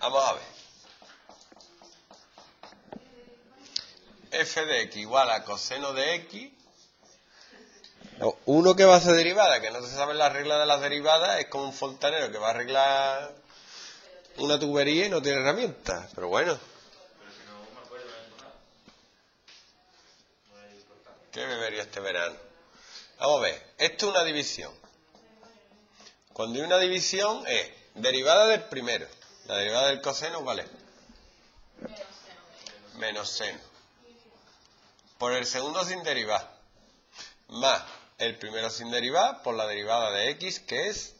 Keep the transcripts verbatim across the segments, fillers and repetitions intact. Vamos a ver. F de x igual a coseno de x. No, uno que va a hacer derivada, que no se sabe la regla de las derivadas, es como un fontanero que va a arreglar una tubería y no tiene herramientas, pero bueno. Pero si no me acuerdo, no hay importancia. ¿Qué bebería este verano? Vamos a ver, esto es una división. Cuando hay una división es derivada del primero. La derivada del coseno, ¿cuál es? Menos seno. Por el segundo sin derivar. Más el primero sin derivar por la derivada de x, que es...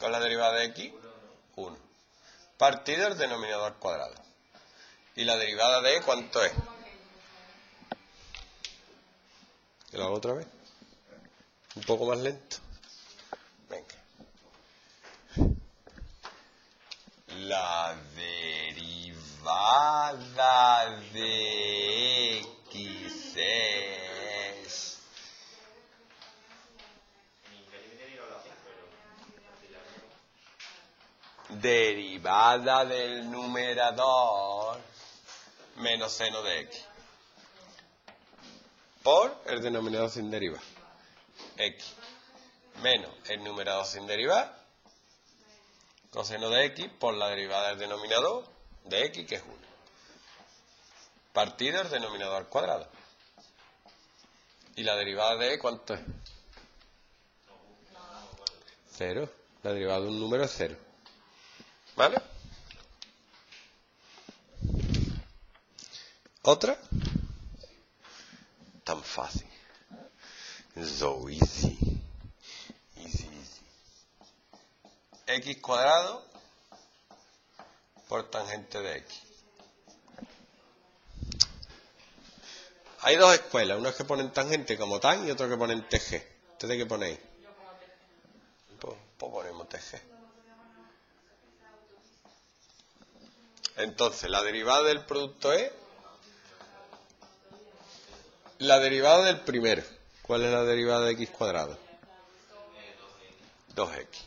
¿Cuál es la derivada de x? uno. Partido el denominador cuadrado. ¿Y la derivada de e cuánto es? ¿Lo hago otra vez? Un poco más lento. Venga. La derivada de x es... derivada del numerador menos seno de x. Por el denominador sin derivar. X. Menos el numerador sin derivar. Coseno de x por la derivada del denominador de x, que es uno. Partido el denominador al cuadrado. ¿Y la derivada de e cuánto es? cero. La derivada de un número es cero. ¿Vale? ¿Otra? Tan fácil. So easy. Easy, easy. X cuadrado por tangente de x. Hay dos escuelas. Unas que ponen tangente como tan y otras que ponen T G. ¿Ustedes qué ponéis? Pues, pues ponemos T G. Entonces, la derivada del producto es... la derivada del primero. ¿Cuál es la derivada de x cuadrado? dos x.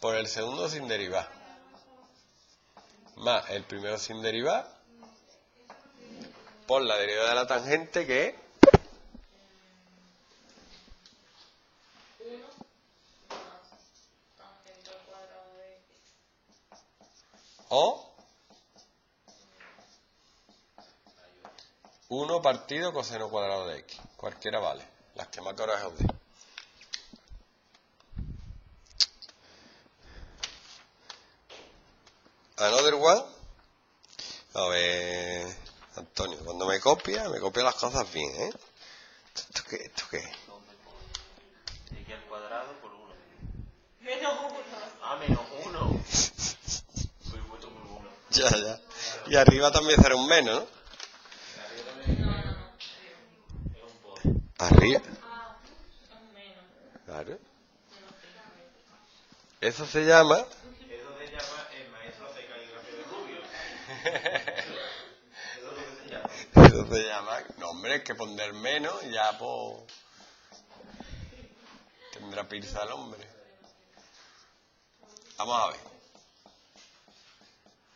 Por el segundo sin derivar. Más el primero sin derivar. Por la derivada de la tangente, que es... o... uno partido coseno cuadrado de x. Cualquiera vale. Las que más caras os dé. Another one. A ver, Antonio, cuando me copia, me copia las cosas bien, ¿eh? ¿Esto qué? ¿Esto qué? X al cuadrado por uno. Menos uno. Ah, menos uno. Soy puesto por uno. Ya, ya. Y arriba también será un menos, ¿no? Arriba. Claro. Eso se llama... eso se llama el maestro de caligrafía de Rubio. Eso es lo que se llama. Eso se llama... No, hombre, es que poner menos ya, po... tendrá pizza el hombre. Vamos a ver.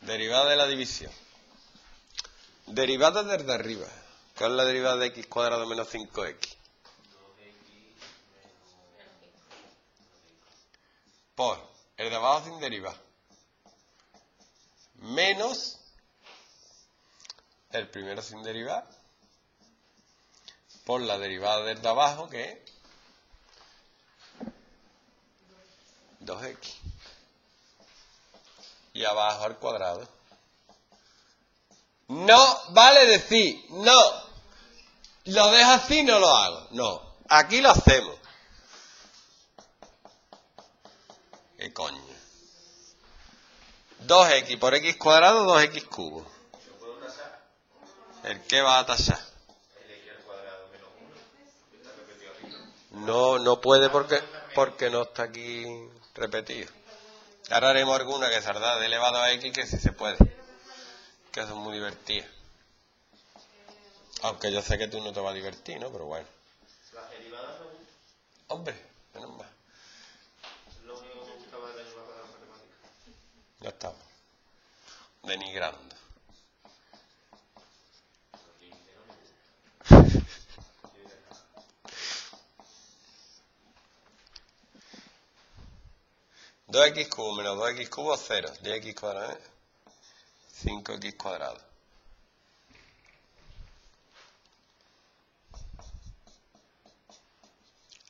Derivada de la división. Derivada desde arriba. ¿Cuál es la derivada de x cuadrado menos cinco x? Por el de abajo sin derivar. Menos el primero sin derivar. Por la derivada del de abajo, que es dos x. Y abajo al cuadrado. No vale decir, no, lo dejo así, no lo hago. No, aquí lo hacemos. ¿Qué coño? dos x por x cuadrado, dos x cubo. ¿Lo puedo tasar? ¿El qué va a tasar? El x al cuadrado menos uno. ¿Está repetido arriba? No, no puede porque, porque no está aquí repetido. Ahora haremos alguna que saldrá de elevado a x, que sí se puede. Que son muy divertidas. Aunque yo sé que tú no te vas a divertir, ¿no? Pero bueno. ¿Las derivadas no? Hombre, menos mal. Lo único que buscaba de la ayuda para la matemática. Ya estamos. denigrando. dos x cubo menos dos x cubo, cero. diez x cuadrado, ¿eh? cinco x cuadrado.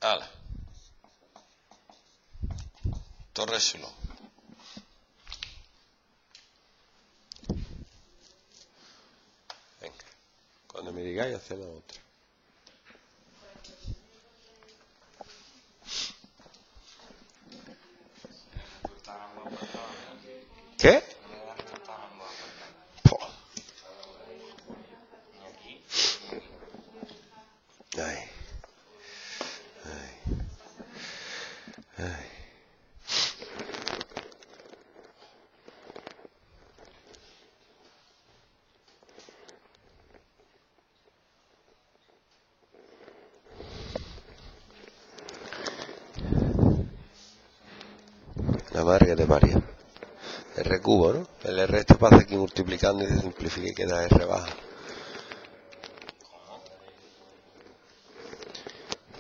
Ala. Todo resuelto. Venga. Cuando me digáis, haced la otra. ¿Qué? Ay. Ay. Ay. La madre de María. R cubo, ¿no? El R esto pasa aquí multiplicando y se simplifica y queda R baja.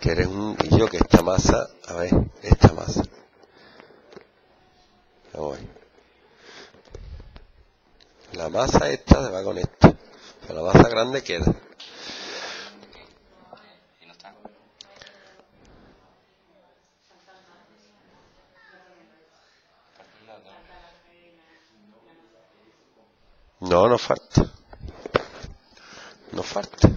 Que eres un... Y yo que esta masa... A ver, esta masa. Vamos a ver. La masa esta se va con esta. O sea, la masa grande queda. No, no falta. No falta.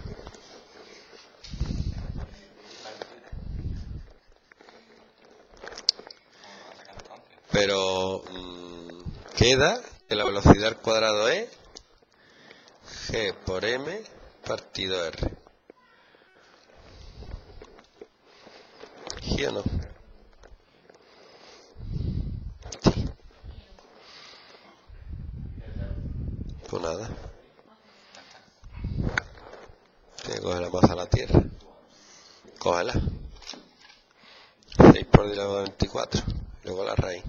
Pero mmm, queda que la velocidad al cuadrado es G por M partido R. ¿Sí o no? Pues nada. Tiene que coger la masa a la tierra. Cógela. seis por elevado a veinticuatro. Luego la raíz.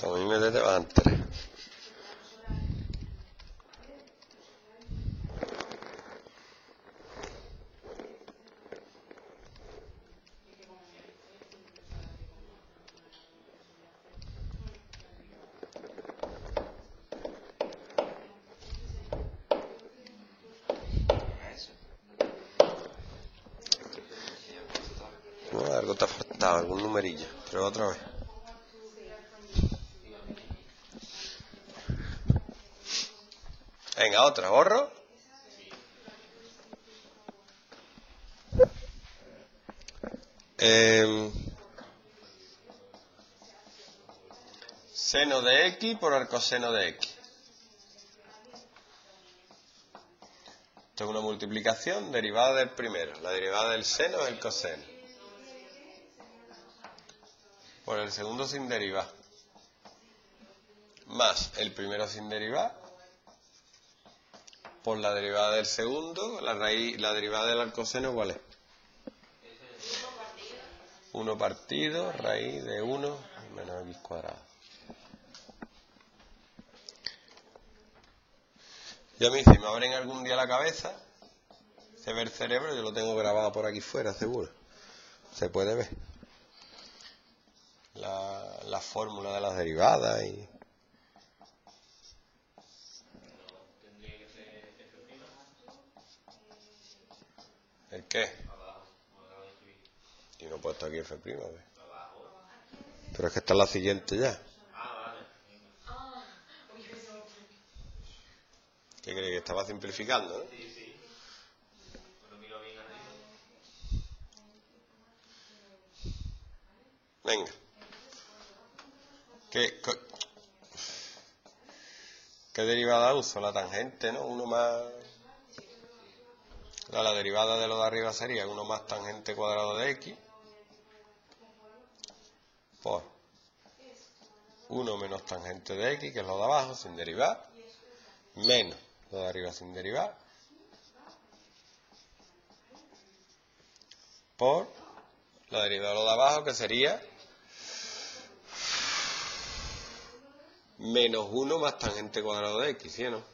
Como a mí me deban tres. No, algo te ha faltado, algún numerillo, pero otra vez. Venga, otra, borro. Eh, seno de X por arcoseno de X. Esto es una multiplicación derivada del primero. La derivada del seno es el coseno. Por el segundo sin derivar. Más el primero sin derivar. Por la derivada del segundo, la raíz, la derivada del arcoseno, ¿cuál es? uno partido, raíz de uno menos x cuadrado. Y a mí, si me abren algún día la cabeza, se ve el cerebro, yo lo tengo grabado por aquí fuera, seguro. Se puede ver. La, la fórmula de las derivadas y... ¿El qué? Y no he puesto aquí F', ¿ves? Pero es que está la siguiente ya. ¿Qué crees? Que estaba simplificando, ¿no? Sí, sí. Lo miro bien arriba. Venga. ¿Qué, qué, qué derivada uso? La tangente, ¿no? Uno más... La, la derivada de lo de arriba sería uno más tangente cuadrado de x por uno menos tangente de x, que es lo de abajo, sin derivar, menos lo de arriba sin derivar, por la derivada de lo de abajo, que sería menos uno más tangente cuadrado de x, ¿sí o no?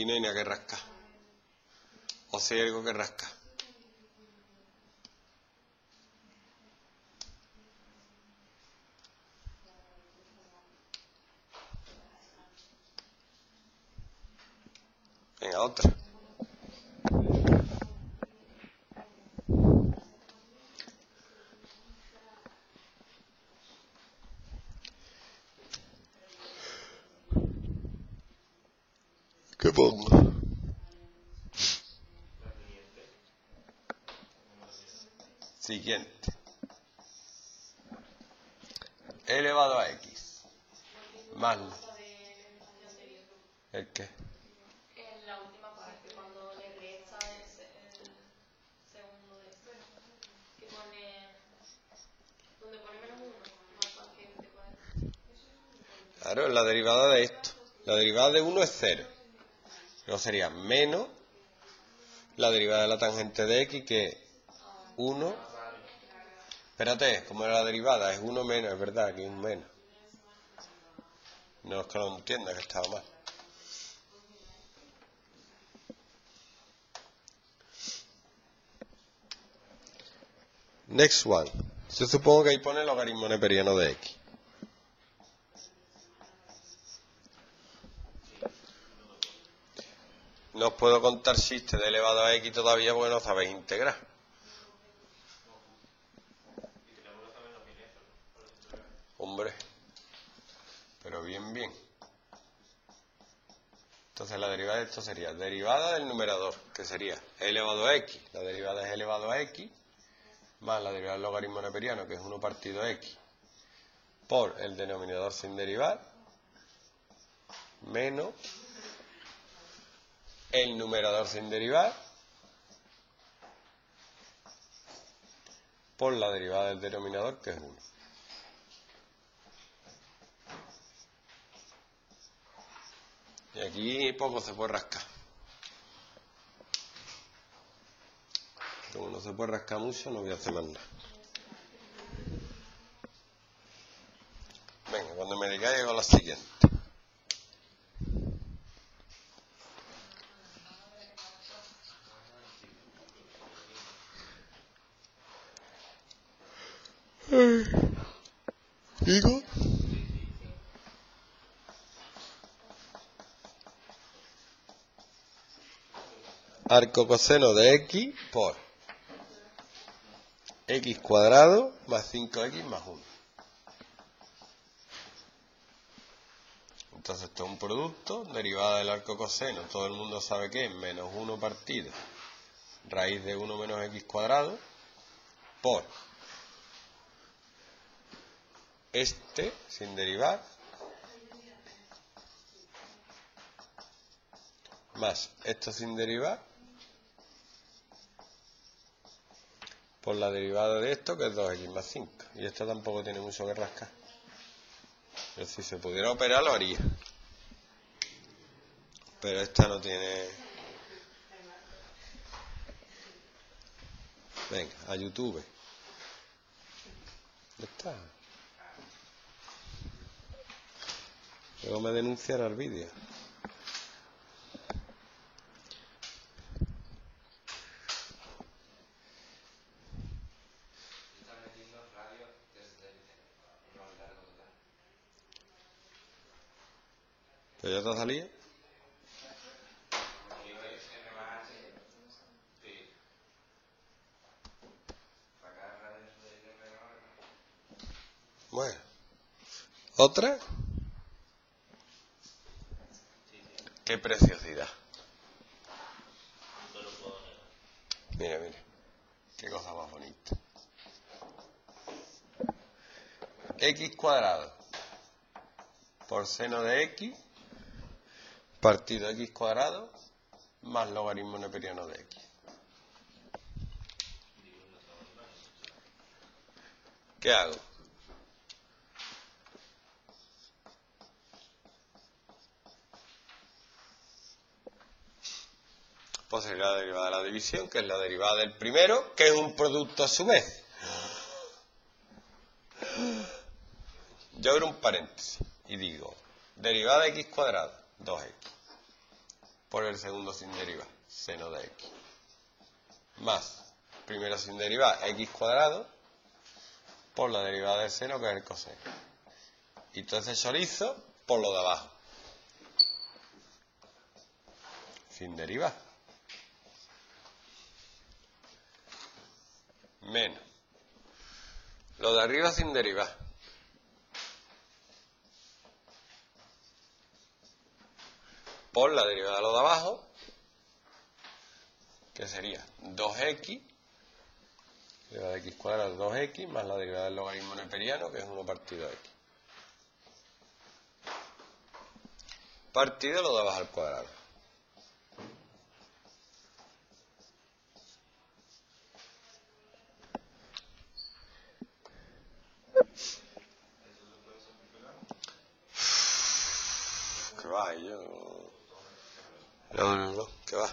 Y no hay nada que rascar. O si hay algo que rascar. Venga, otra. ¿Qué pongo? Siguiente. Elevado a x. Más. ¿El qué? En la última parte, cuando le resta el segundo después, que pone... Donde pone menos uno, más tangente cuadrada. Claro, la derivada de esto. La derivada de uno es cero. Pero sería menos la derivada de la tangente de x, que es uno. Espérate, como era la derivada, es uno menos, es verdad, que es un menos. No es que lo entienda, que estaba mal. Next one. Yo supongo que ahí pone el logaritmo neperiano de x. No os puedo contar chistes de elevado a x todavía porque no sabéis integrar. Hombre. Pero bien, bien. Entonces la derivada de esto sería derivada del numerador, que sería elevado a x. La derivada es elevado a x, más la derivada del logaritmo neperiano, que es uno partido x, por el denominador sin derivar, menos... el numerador sin derivar por la derivada del denominador, que es uno. Y aquí poco se puede rascar. Como no se puede rascar mucho, no voy a hacer más nada. Venga, cuando me diga llego a la siguiente. ¿Digo? Arco coseno de x por x cuadrado más cinco x más uno. Entonces esto es un producto, derivada del arco coseno, todo el mundo sabe que es menos uno partido raíz de uno menos x cuadrado por este, sin derivar, más esto sin derivar, por la derivada de esto, que es dos x más cinco. Y esto tampoco tiene mucho que rascar. Pero si se pudiera operar, lo haría. Pero esta no tiene... Venga, a YouTube. Ya está. Luego me denuncian al vídeo. ¿Pero ya te ha salido? Bueno. ¿Otra? ¡Qué preciosidad! Mira, mira. ¡Qué cosa más bonita! X cuadrado por seno de X partido X cuadrado más logaritmo neperiano de X. ¿Qué hago? Pues sería la derivada de la división, que es la derivada del primero, que es un producto a su vez. Yo abro un paréntesis y digo, derivada de x cuadrado, dos x, por el segundo sin derivar, seno de x, más, primero sin derivar, x cuadrado, por la derivada del seno, que es el coseno. Y todo ese chorizo por lo de abajo. Sin derivar. Menos. Lo de arriba sin derivar. Por la derivada de lo de abajo, que sería dos x, derivada de x cuadrado es dos x, más la derivada del logaritmo neperiano, que es uno partido de x. Partido lo de abajo al cuadrado. ¿Qué va? Yo... No, no, no, que va.